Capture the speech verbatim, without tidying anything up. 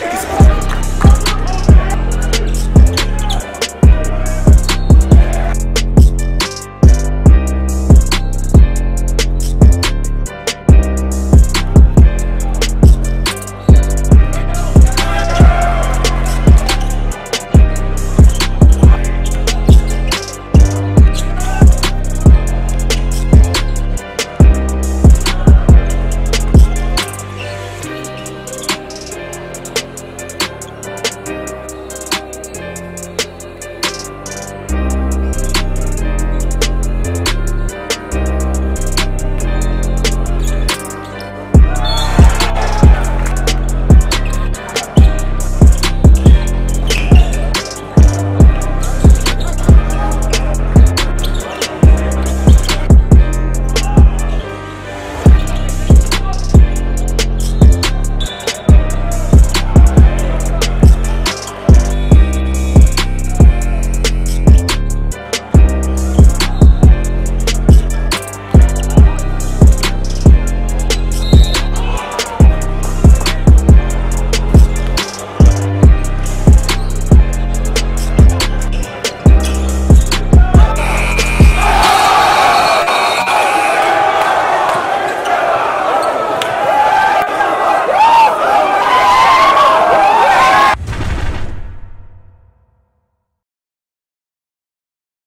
Let's check this out.